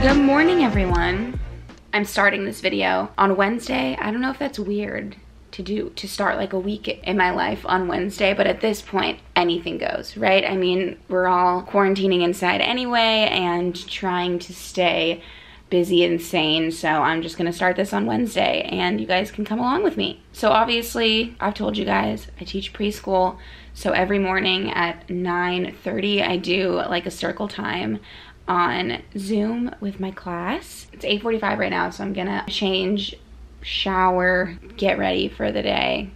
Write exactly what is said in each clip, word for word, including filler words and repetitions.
Good morning, everyone. I'm starting this video on Wednesday. I don't know if that's weird to do, to start like a week in my life on Wednesday, but at this point, anything goes, right? I mean, we're all quarantining inside anyway and trying to stay busy and sane, so I'm just gonna start this on Wednesday and you guys can come along with me. So obviously, I've told you guys, I teach preschool, so every morning at nine thirty, I do like a circle time on Zoom with my class. It's eight forty-five right now, so I'm gonna change, shower, get ready for the day.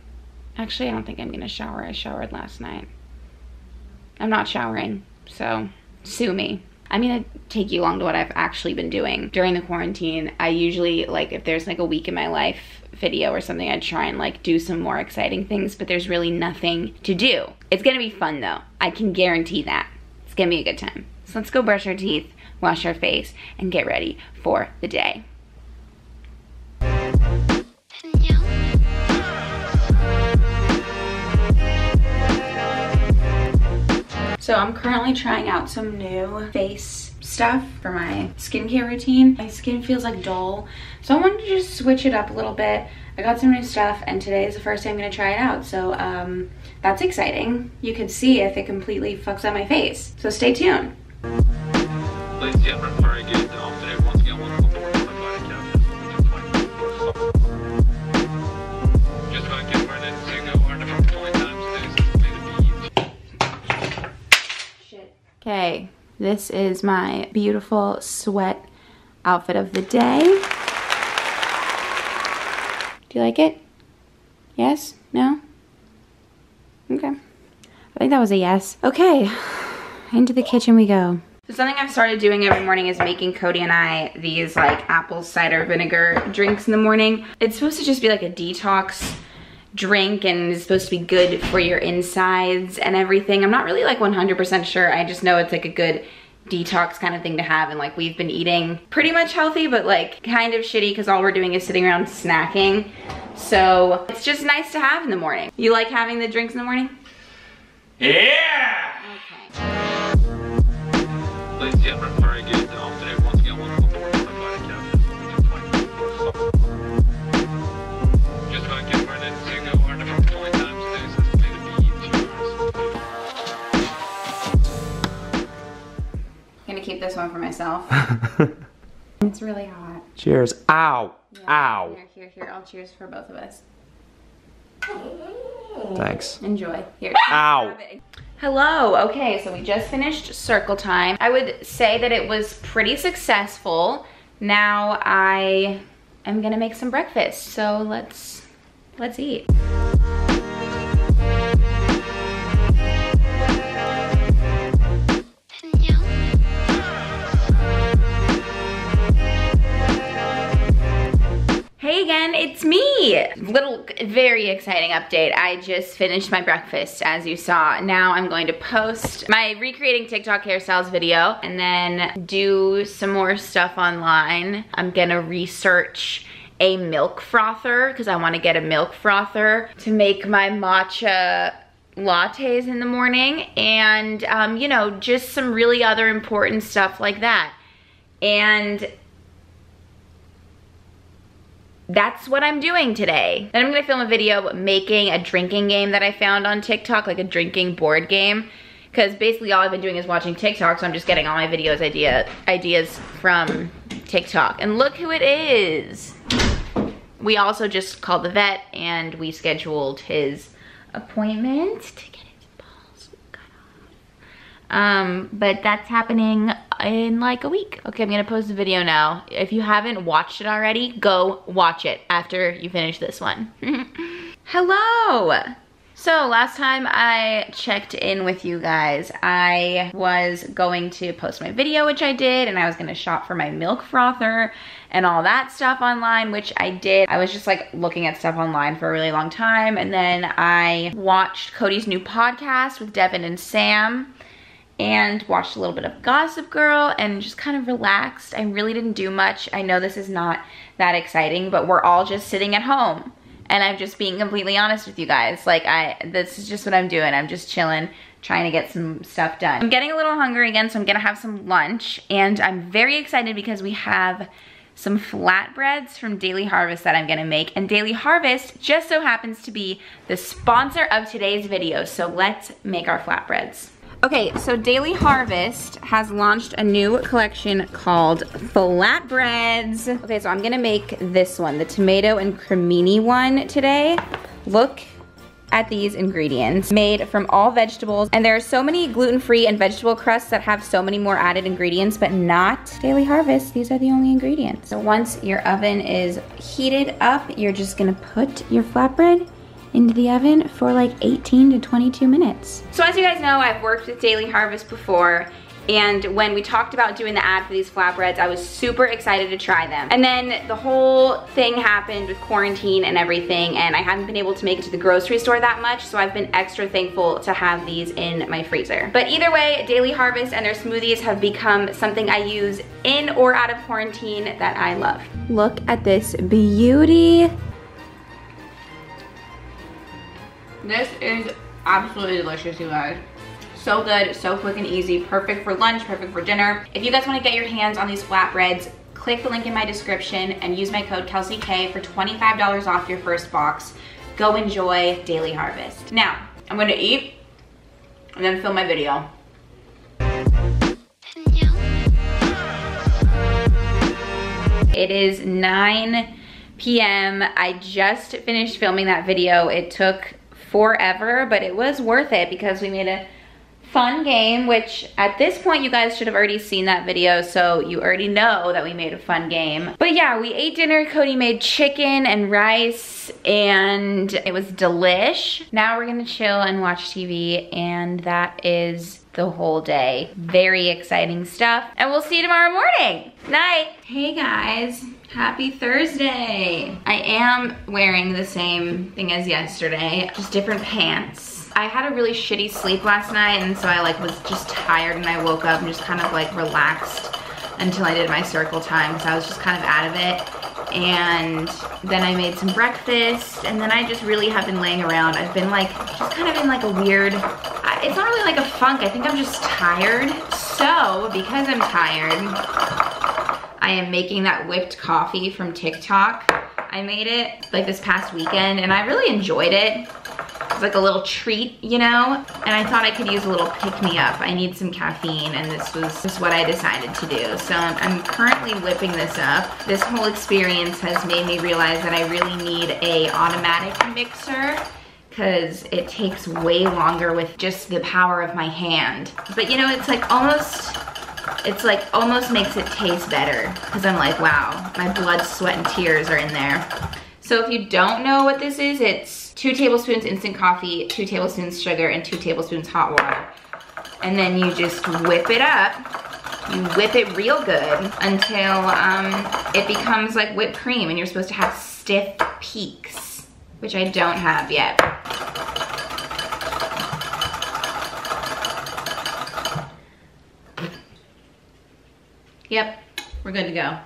Actually, I don't think I'm gonna shower. I showered last night. I'm not showering, so sue me. I'm gonna take you along to what I've actually been doing during the quarantine. I usually, like, if there's like a week in my life video or something, I'd try and like do some more exciting things, but there's really nothing to do. It's gonna be fun though. I can guarantee that. It's gonna be a good time. So let's go brush our teeth, wash our face, and get ready for the day. So I'm currently trying out some new face stuff for my skincare routine. My skin feels like dull, so I wanted to just switch it up a little bit. I got some new stuff and today is the first day I'm gonna try it out, so um, that's exciting. You can see if it completely fucks up my face, so stay tuned. Ladies and gentlemen, before I get down today, once again, welcome aboard my body count. Just want to get where it to go, our different polling times today. Shit. Okay, this is my beautiful sweat outfit of the day. Do you like it? Yes? No? Okay. I think that was a yes. Okay, into the kitchen we go. So something I've started doing every morning is making Cody and I these like apple cider vinegar drinks in the morning. It's supposed to just be like a detox drink and it's supposed to be good for your insides and everything. I'm not really like one hundred percent sure. I just know it's like a good detox kind of thing to have, and like we've been eating pretty much healthy but like kind of shitty because all we're doing is sitting around snacking. So it's just nice to have in the morning. You like having the drinks in the morning? Yeah! Okay. Ladies and gentlemen, before I get down today, once again, welcome aboard my body count. Just want to get where it to go, our different polling times today, so it's going to be two hours. I'm going to keep this one for myself. It's really hot. Cheers. Ow. Yeah, ow. Here, here, here. I'll cheers for both of us. Thanks. Enjoy. Here. Ow. Hello. Okay, so we just finished circle time. I would say that it was pretty successful. Now I am gonna make some breakfast. So let's let's eat. Hey again, it's me. Little, very exciting update. I just finished my breakfast, as you saw. Now I'm going to post my recreating TikTok hairstyles video and then do some more stuff online. I'm gonna research a milk frother because I wanna get a milk frother to make my matcha lattes in the morning and um, you know, just some really other important stuff like that. And that's what I'm doing today. Then I'm gonna film a video making a drinking game that I found on TikTok, like a drinking board game. Cause basically all I've been doing is watching TikTok, so I'm just getting all my videos idea, ideas from TikTok. And look who it is. We also just called the vet and we scheduled his appointment to get his balls cut off. Um, but that's happening in like a week. Okay, I'm gonna post the video now. If you haven't watched it already, go watch it after you finish this one. Hello! So last time I checked in with you guys, I was going to post my video, which I did, and I was gonna shop for my milk frother and all that stuff online, which I did. I was just like looking at stuff online for a really long time, and then I watched Cody's new podcast with Devin and Sam, and watched a little bit of Gossip Girl and just kind of relaxed. I really didn't do much. I know this is not that exciting, but we're all just sitting at home. And I'm just being completely honest with you guys. Like, I, this is just what I'm doing. I'm just chilling, trying to get some stuff done. I'm getting a little hungry again, so I'm gonna have some lunch, and I'm very excited because we have some flatbreads from Daily Harvest that I'm gonna make, and Daily Harvest just so happens to be the sponsor of today's video, so let's make our flatbreads. Okay, so Daily Harvest has launched a new collection called Flatbreads. Okay, so I'm gonna make this one, the tomato and cremini one today. Look at these ingredients, made from all vegetables, and there are so many gluten-free and vegetable crusts that have so many more added ingredients, but not Daily Harvest. These are the only ingredients. So once your oven is heated up, you're just gonna put your flatbread into the oven for like eighteen to twenty-two minutes. So as you guys know, I've worked with Daily Harvest before, and when we talked about doing the ad for these flatbreads, I was super excited to try them. And then the whole thing happened with quarantine and everything, and I haven't been able to make it to the grocery store that much, so I've been extra thankful to have these in my freezer. But either way, Daily Harvest and their smoothies have become something I use in or out of quarantine that I love. Look at this beauty. This is absolutely delicious, you guys. So good, so quick and easy, perfect for lunch, perfect for dinner. If you guys want to get your hands on these flatbreads, click the link in my description and use my code Kelsey K for twenty-five dollars off your first box. Go enjoy Daily Harvest. Now, I'm gonna eat and then film my video. It is nine P M I just finished filming that video. It took forever, but it was worth it because we made a fun game, which at this point you guys should have already seen that video, so you already know that we made a fun game. But yeah, we ate dinner. Cody made chicken and rice, and it was delish. Now we're gonna chill and watch T V, and that is the whole day. Very exciting stuff, and we'll see you tomorrow morning. Night. Hey guys, happy Thursday. I am wearing the same thing as yesterday, just different pants. I had a really shitty sleep last night, and so I like was just tired, and I woke up and just kind of like relaxed until I did my circle time, because I was just kind of out of it. And then I made some breakfast, and then I just really have been laying around. I've been like just kind of in like a weird, it's not really like a funk, I think I'm just tired. So because I'm tired, I am making that whipped coffee from TikTok. I made it like this past weekend, and I really enjoyed it. It's like a little treat, you know? And I thought I could use a little pick-me-up. I need some caffeine, and this was just what I decided to do. So I'm, I'm currently whipping this up. This whole experience has made me realize that I really need a automatic mixer, because it takes way longer with just the power of my hand. But you know, it's like almost, it's like almost makes it taste better, because I'm like, wow, my blood, sweat, and tears are in there. So if you don't know what this is, it's two tablespoons instant coffee, two tablespoons sugar, and two tablespoons hot water. And then you just whip it up. You whip it real good until um, it becomes like whipped cream, and you're supposed to have stiff peaks, which I don't have yet. Yep, we're good to go.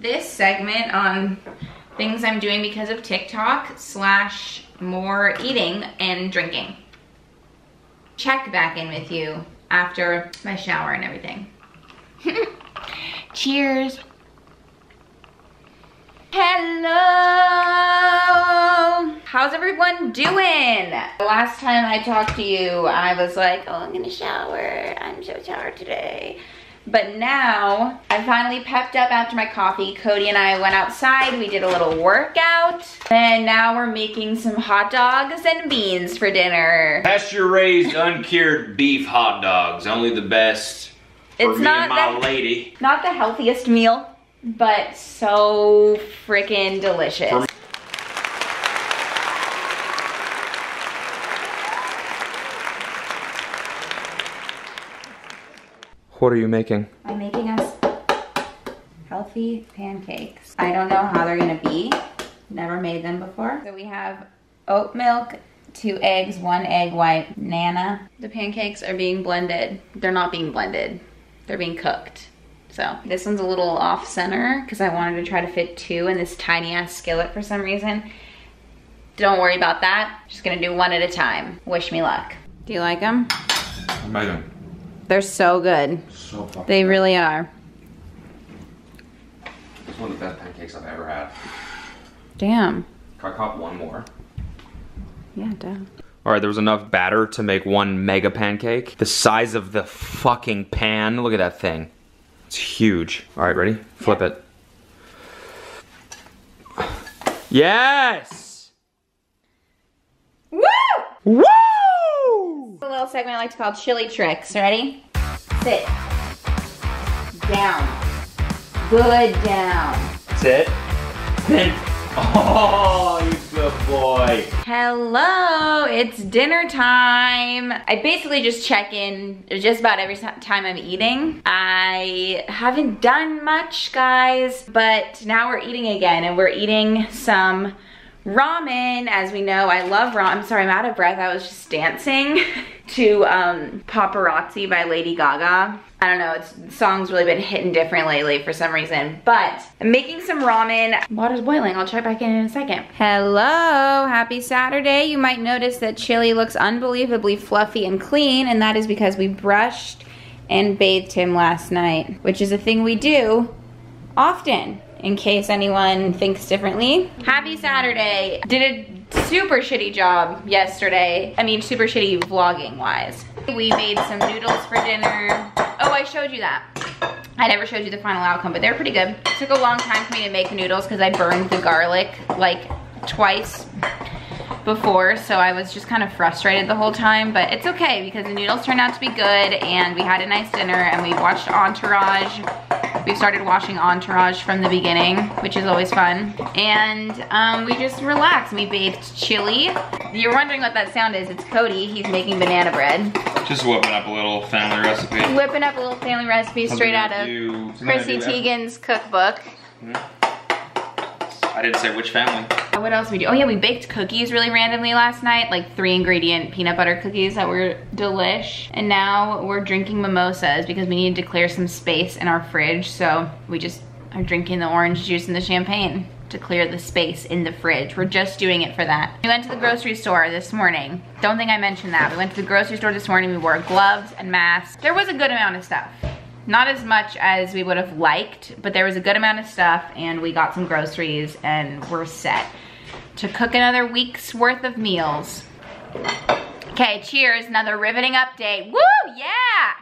This segment on things I'm doing because of TikTok slash more eating and drinking. Check back in with you after my shower and everything. Cheers. Hello. How's everyone doing? The last time I talked to you, I was like, oh, I'm gonna shower. I'm so tired today. But now, I finally pepped up after my coffee. Cody and I went outside, we did a little workout, and now we're making some hot dogs and beans for dinner. Pasture-raised, uncured beef hot dogs, only the best for it's me not and my the, lady. Not the healthiest meal, but so freaking delicious. For What are you making? I'm making us healthy healthy pancakes. I don't know how they're gonna be. Never made them before. So we have oat milk, two eggs, one egg white, Nana. The pancakes are being blended. They're not being blended. They're being cooked. So this one's a little off center because I wanted to try to fit two in this tiny ass skillet for some reason. Don't worry about that. Just gonna do one at a time. Wish me luck. Do you like them? Amazing. They're so good. So fucking They good. really are. It's one of the best pancakes I've ever had. Damn. Can I pop one more? Yeah, damn. All right, there was enough batter to make one mega pancake. The size of the fucking pan. Look at that thing. It's huge. All right, ready? Flip yeah. it. Yes! Woo! Woo! A little segment I like to call chili tricks. Ready? Sit. Down. Good down. Sit. Sit. Oh, you good boy. Hello, it's dinner time. I basically just check in just about every time I'm eating. I haven't done much, guys, but now we're eating again, and we're eating some ramen. As we know, I love ramen. I'm sorry, I'm out of breath. I was just dancing to um, Paparazzi by Lady Gaga. I don't know, it's, the song's really been hitting different lately for some reason, but I'm making some ramen. Water's boiling, I'll check back in in a second. Hello, happy Saturday. You might notice that Chili looks unbelievably fluffy and clean, and that is because we brushed and bathed him last night, which is a thing we do often, in case anyone thinks differently. Happy Saturday. Did a super shitty job yesterday. I mean, super shitty vlogging-wise. We made some noodles for dinner. Oh, I showed you that. I never showed you the final outcome, but they're pretty good. It took a long time for me to make noodles because I burned the garlic like twice before, so I was just kind of frustrated the whole time, but it's okay because the noodles turned out to be good, and we had a nice dinner, and we watched Entourage. We've started watching Entourage from the beginning, which is always fun. And um, we just relaxed. We bathed Chili. You're wondering what that sound is. It's Cody. He's making banana bread. Just whipping up a little family recipe. Whipping up a little family recipe straight out of Chrissy Teigen's cookbook. I didn't say which family. What else we do? Oh yeah, we baked cookies really randomly last night, like three ingredient peanut butter cookies that were delish. And now we're drinking mimosas because we needed to clear some space in our fridge. So we just are drinking the orange juice and the champagne to clear the space in the fridge. We're just doing it for that. We went to the grocery store this morning. Don't think I mentioned that. We went to the grocery store this morning. We wore gloves and masks. There was a good amount of stuff. Not as much as we would have liked, but there was a good amount of stuff, and we got some groceries, and we're set to cook another week's worth of meals. Okay, cheers, another riveting update. Woo, yeah!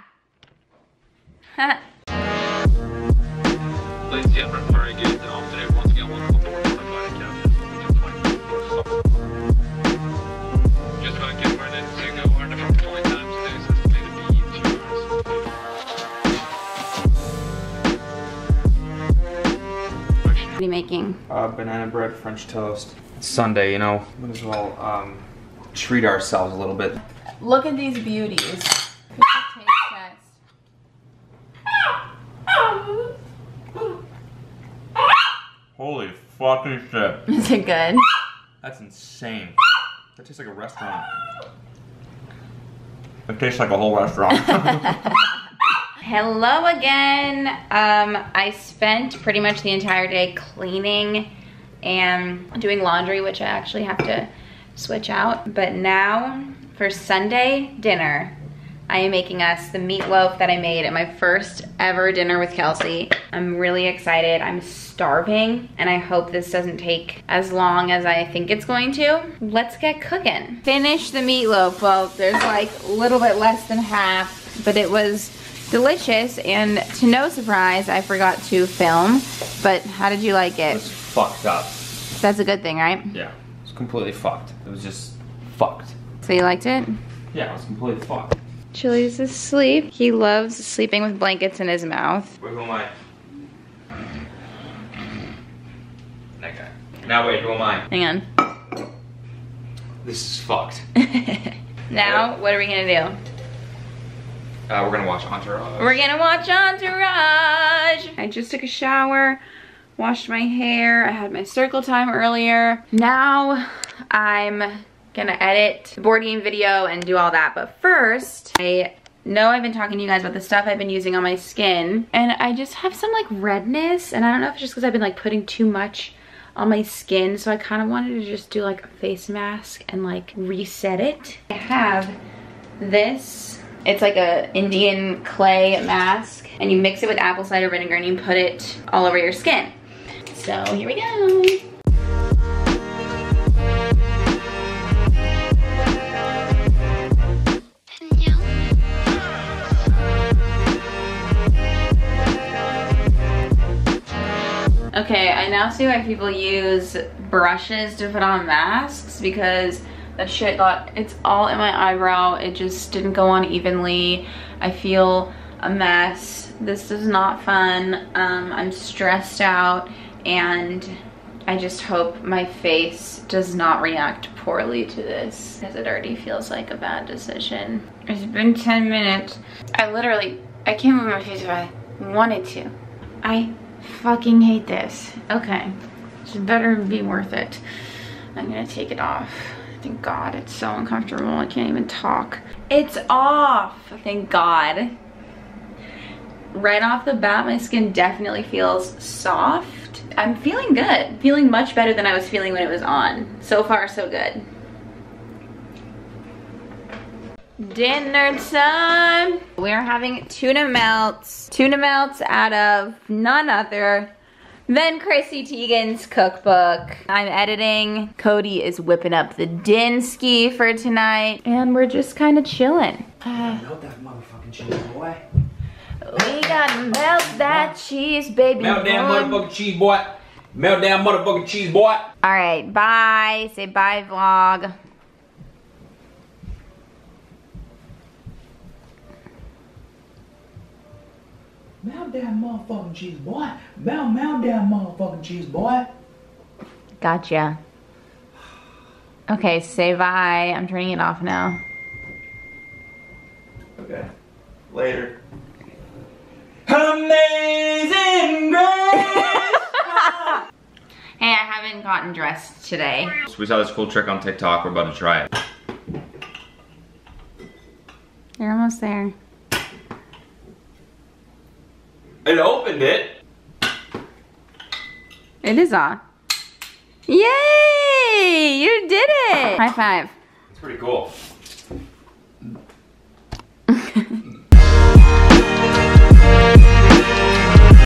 What are you making? Uh, banana bread, French toast. It's Sunday, you know. Might as well um, treat ourselves a little bit. Look at these beauties. Taste test. Holy fucking shit. Is it good? That's insane. That tastes like a restaurant. It tastes like a whole restaurant. Hello again. Um, I spent pretty much the entire day cleaning and doing laundry, which I actually have to switch out. But now for Sunday dinner, I am making us the meatloaf that I made at my first ever dinner with Kelsey. I'm really excited. I'm starving, and I hope this doesn't take as long as I think it's going to. Let's get cooking. Finish the meatloaf. Well, there's like a little bit less than half, but it was delicious, and to no surprise, I forgot to film. But how did you like it? It was fucked up. That's a good thing, right? Yeah, it was completely fucked. It was just fucked. So you liked it? Yeah, it was completely fucked. Chili's asleep. He loves sleeping with blankets in his mouth. Wait, who am I? That guy. Now wait, who am I? Hang on. This is fucked. Now, what are we gonna do? Uh, we're gonna watch Entourage. We're gonna watch Entourage! I just took a shower, washed my hair, I had my circle time earlier. Now I'm gonna edit the board game video and do all that, but first, I know I've been talking to you guys about the stuff I've been using on my skin, and I just have some like redness, and I don't know if it's just because I've been like putting too much on my skin, so I kind of wanted to just do like a face mask and like reset it. I have this. It's like a Indian clay mask, and you mix it with apple cider vinegar and you put it all over your skin. So here we go. Okay, I now see why people use brushes to put on masks, because that shit got, it's all in my eyebrow. It just didn't go on evenly. I feel a mess. This is not fun. Um, I'm stressed out, and I just hope my face does not react poorly to this, because it already feels like a bad decision. It's been ten minutes. I literally, I can't move my face if I wanted to. I fucking hate this. Okay, this better be worth it. I'm gonna take it off. Thank God, it's so uncomfortable. I can't even talk. It's off, thank God. Right off the bat, my skin definitely feels soft. I'm feeling good, feeling much better than I was feeling when it was on. So far, so good. Dinner time. We're having tuna melts. Tuna melts out of none other Then Chrissy Teigen's cookbook. I'm editing. Cody is whipping up the dinski for tonight, and we're just kind of chilling. Uh, melt that motherfucking cheese, boy. We gotta melt that cheese, baby. Melt that motherfucking cheese, boy. Melt that motherfucking cheese, boy. All right, bye. Say bye, vlog. Mount that motherfucking cheese, boy. Mount, mount that motherfucking cheese, boy. Gotcha. Okay, say bye. I'm turning it off now. Okay. Later. Amazing grace! Hey, I haven't gotten dressed today. So we saw this cool trick on TikTok. We're about to try it. You're almost there. It opened it. It is on. Yay! You did it! High five. It's pretty cool.